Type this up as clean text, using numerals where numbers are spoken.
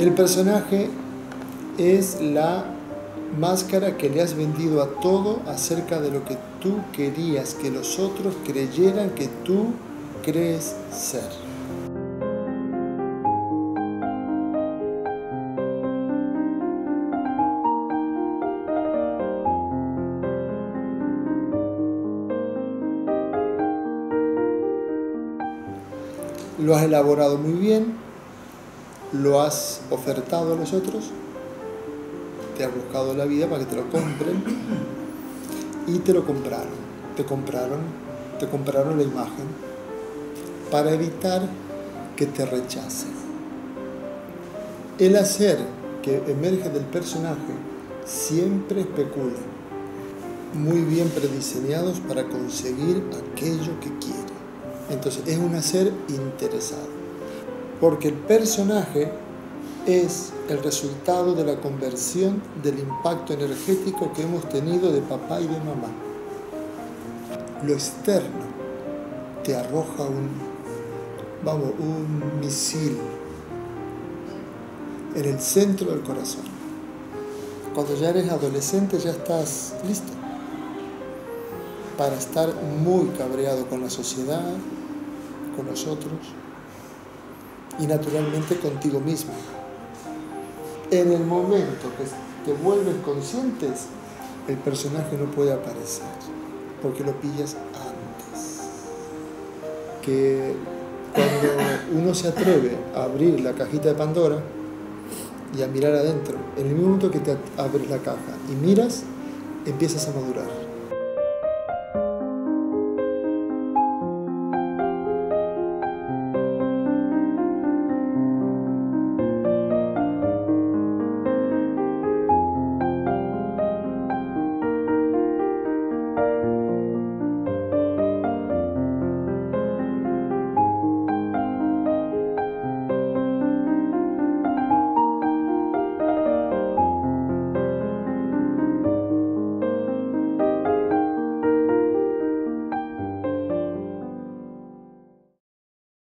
El personaje es la máscara que le has vendido a todo acerca de lo que tú querías que los otros creyeran que tú crees ser. Lo has elaborado muy bien, lo has ofertado a los otros, te has buscado la vida para que te lo compren y te lo compraron, te compraron la imagen para evitar que te rechacen. El hacer que emerge del personaje siempre especula, muy bien prediseñados para conseguir aquello que quiere. Entonces es un hacer interesado, porque el personaje es el resultado de la conversión del impacto energético que hemos tenido de papá y de mamá. Lo externo te arroja un misil en el centro del corazón. Cuando ya eres adolescente ya estás listo para estar muy cabreado con la sociedad, con nosotros y naturalmente contigo mismo. En el momento que te vuelves consciente, el personaje no puede aparecer porque lo pillas antes. Que cuando uno se atreve a abrir la cajita de Pandora y a mirar adentro, en el mismo momento que te abres la caja y miras, empiezas a madurar.